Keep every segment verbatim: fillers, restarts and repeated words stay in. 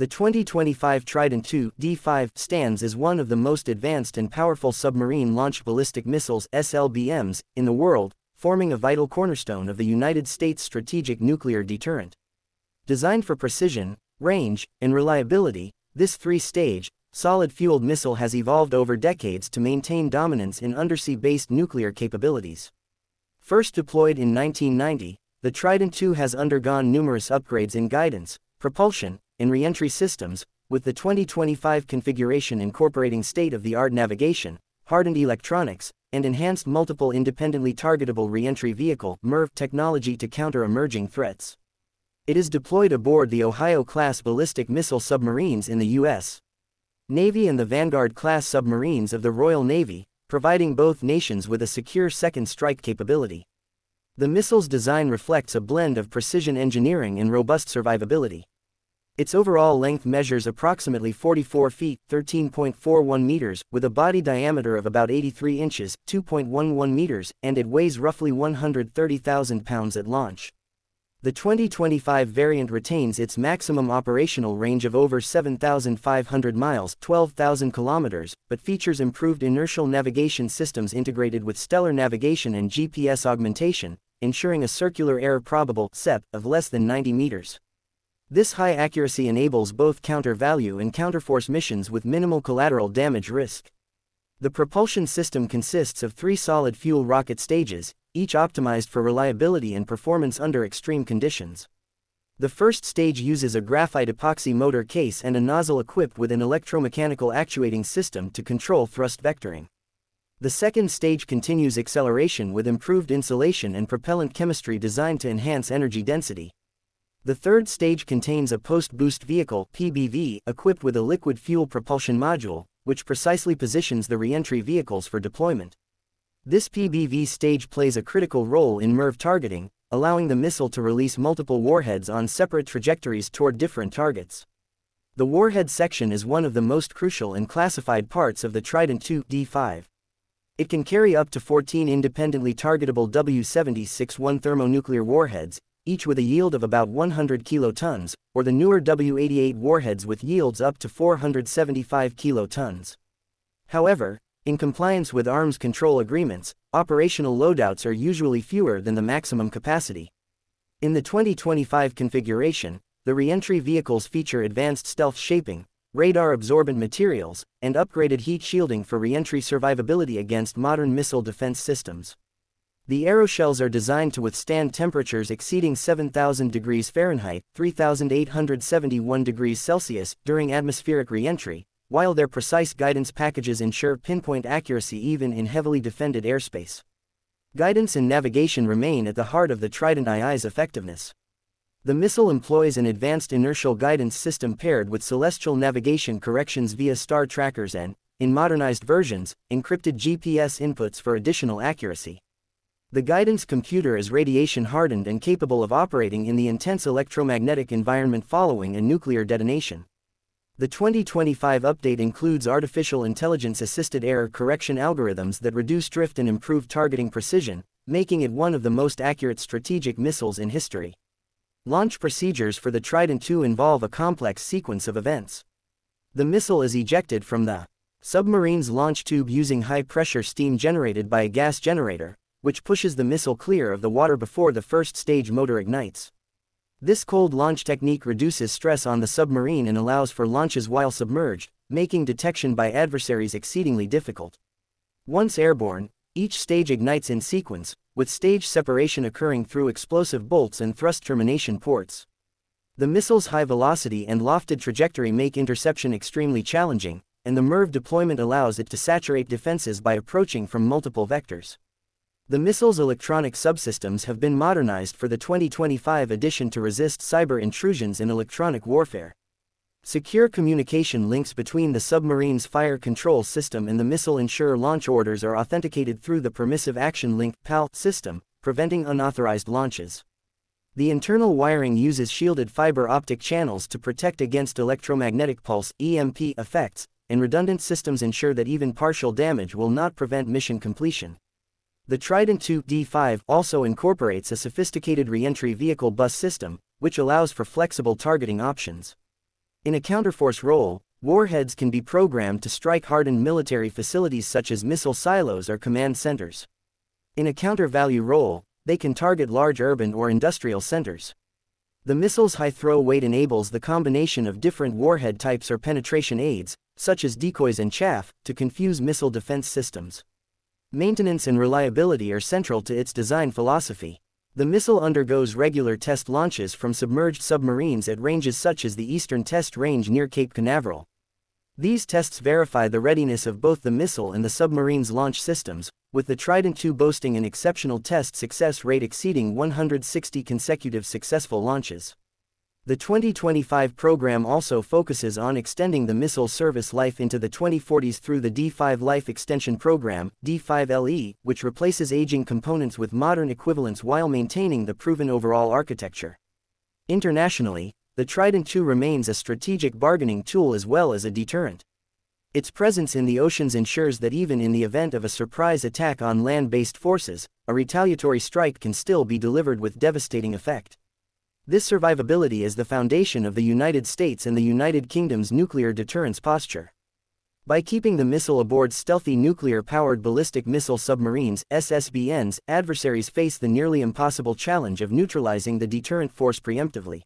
The twenty twenty-five Trident two D five stands as one of the most advanced and powerful submarine launched ballistic missiles S L B Ms in the world, forming a vital cornerstone of the United States' strategic nuclear deterrent. Designed for precision, range, and reliability, this three-stage, solid-fueled missile has evolved over decades to maintain dominance in undersea-based nuclear capabilities. First deployed in nineteen ninety, the Trident two has undergone numerous upgrades in guidance, propulsion, and re-entry systems, with the twenty twenty-five configuration incorporating state-of-the-art navigation, hardened electronics, and enhanced multiple independently targetable re-entry vehicle (M I R V) technology to counter emerging threats. It is deployed aboard the Ohio-class ballistic missile submarines in the U S Navy and the Vanguard-class submarines of the Royal Navy, providing both nations with a secure second strike capability. The missile's design reflects a blend of precision engineering and robust survivability. Its overall length measures approximately forty-four feet (thirteen point four one meters), with a body diameter of about eighty-three inches (two point one one meters), and it weighs roughly one hundred thirty thousand pounds at launch. The twenty twenty-five variant retains its maximum operational range of over seven thousand five hundred miles (twelve thousand kilometers), but features improved inertial navigation systems integrated with stellar navigation and G P S augmentation, ensuring a circular air probable C E P of less than ninety meters. This high accuracy enables both counter-value and counterforce missions with minimal collateral damage risk. The propulsion system consists of three solid-fuel rocket stages, each optimized for reliability and performance under extreme conditions. The first stage uses a graphite epoxy motor case and a nozzle equipped with an electromechanical actuating system to control thrust vectoring. The second stage continues acceleration with improved insulation and propellant chemistry designed to enhance energy density. The third stage contains a post-boost vehicle (P B V) equipped with a liquid fuel propulsion module, which precisely positions the re-entry vehicles for deployment. This P B V stage plays a critical role in M I R V targeting, allowing the missile to release multiple warheads on separate trajectories toward different targets. The warhead section is one of the most crucial and classified parts of the Trident two D five. It can carry up to fourteen independently targetable W seventy-six one thermonuclear warheads, each with a yield of about one hundred kilotons, or the newer W eighty-eight warheads with yields up to four hundred seventy-five kilotons. However, in compliance with arms control agreements, operational loadouts are usually fewer than the maximum capacity. In the twenty twenty-five configuration, the re-entry vehicles feature advanced stealth shaping, radar-absorbent materials, and upgraded heat shielding for re-entry survivability against modern missile defense systems. The aeroshells are designed to withstand temperatures exceeding seven thousand degrees Fahrenheit (three thousand eight hundred seventy-one degrees Celsius) during atmospheric re-entry, while their precise guidance packages ensure pinpoint accuracy even in heavily defended airspace. Guidance and navigation remain at the heart of the Trident two's effectiveness. The missile employs an advanced inertial guidance system paired with celestial navigation corrections via star trackers and, in modernized versions, encrypted G P S inputs for additional accuracy. The guidance computer is radiation-hardened and capable of operating in the intense electromagnetic environment following a nuclear detonation. The twenty twenty-five update includes artificial intelligence-assisted error correction algorithms that reduce drift and improve targeting precision, making it one of the most accurate strategic missiles in history. Launch procedures for the Trident two involve a complex sequence of events. The missile is ejected from the submarine's launch tube using high-pressure steam generated by a gas generator, which pushes the missile clear of the water before the first stage motor ignites. This cold launch technique reduces stress on the submarine and allows for launches while submerged, making detection by adversaries exceedingly difficult. Once airborne, each stage ignites in sequence, with stage separation occurring through explosive bolts and thrust termination ports. The missile's high velocity and lofted trajectory make interception extremely challenging, and the M I R V deployment allows it to saturate defenses by approaching from multiple vectors. The missile's electronic subsystems have been modernized for the twenty twenty-five edition to resist cyber intrusions in electronic warfare. Secure communication links between the submarine's fire control system and the missile ensure launch orders are authenticated through the Permissive Action Link (P A L) system, preventing unauthorized launches. The internal wiring uses shielded fiber optic channels to protect against electromagnetic pulse (E M P) effects, and redundant systems ensure that even partial damage will not prevent mission completion. The Trident two D five also incorporates a sophisticated re-entry vehicle bus system, which allows for flexible targeting options. In a counterforce role, warheads can be programmed to strike hardened military facilities such as missile silos or command centers. In a counter-value role, they can target large urban or industrial centers. The missile's high throw weight enables the combination of different warhead types or penetration aids, such as decoys and chaff, to confuse missile defense systems. Maintenance and reliability are central to its design philosophy. The missile undergoes regular test launches from submerged submarines at ranges such as the Eastern Test Range near Cape Canaveral. These tests verify the readiness of both the missile and the submarine's launch systems, with the Trident two boasting an exceptional test success rate exceeding one hundred sixty consecutive successful launches. The twenty twenty-five program also focuses on extending the missile service life into the twenty forties through the D five Life Extension Program, D five L E, which replaces aging components with modern equivalents while maintaining the proven overall architecture. Internationally, the Trident two remains a strategic bargaining tool as well as a deterrent. Its presence in the oceans ensures that even in the event of a surprise attack on land-based forces, a retaliatory strike can still be delivered with devastating effect. This survivability is the foundation of the United States and the United Kingdom's nuclear deterrence posture. By keeping the missile aboard stealthy nuclear-powered ballistic missile submarines, S S B Ns, adversaries face the nearly impossible challenge of neutralizing the deterrent force preemptively.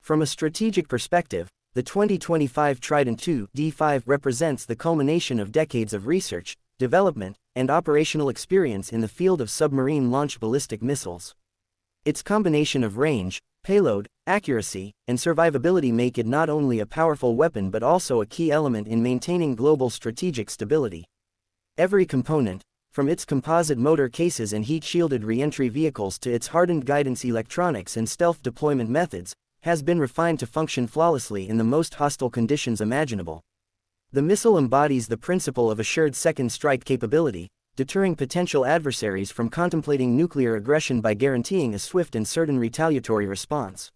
From a strategic perspective, the twenty twenty-five Trident two D five represents the culmination of decades of research, development, and operational experience in the field of submarine-launched ballistic missiles. Its combination of range, payload, accuracy, and survivability make it not only a powerful weapon but also a key element in maintaining global strategic stability. Every component, from its composite motor cases and heat-shielded re-entry vehicles to its hardened guidance electronics and stealth deployment methods, has been refined to function flawlessly in the most hostile conditions imaginable. The missile embodies the principle of assured second strike capability, deterring potential adversaries from contemplating nuclear aggression by guaranteeing a swift and certain retaliatory response.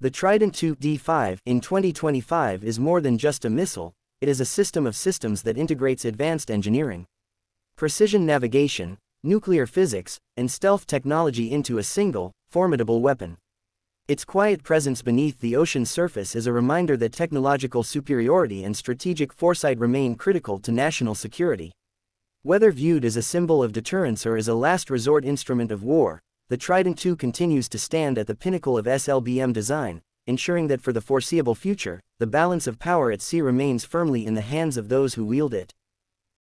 The Trident two D five in twenty twenty-five is more than just a missile, it is a system of systems that integrates advanced engineering, precision navigation, nuclear physics, and stealth technology into a single, formidable weapon. Its quiet presence beneath the ocean surface is a reminder that technological superiority and strategic foresight remain critical to national security. Whether viewed as a symbol of deterrence or as a last resort instrument of war, the Trident two continues to stand at the pinnacle of S L B M design, ensuring that for the foreseeable future, the balance of power at sea remains firmly in the hands of those who wield it.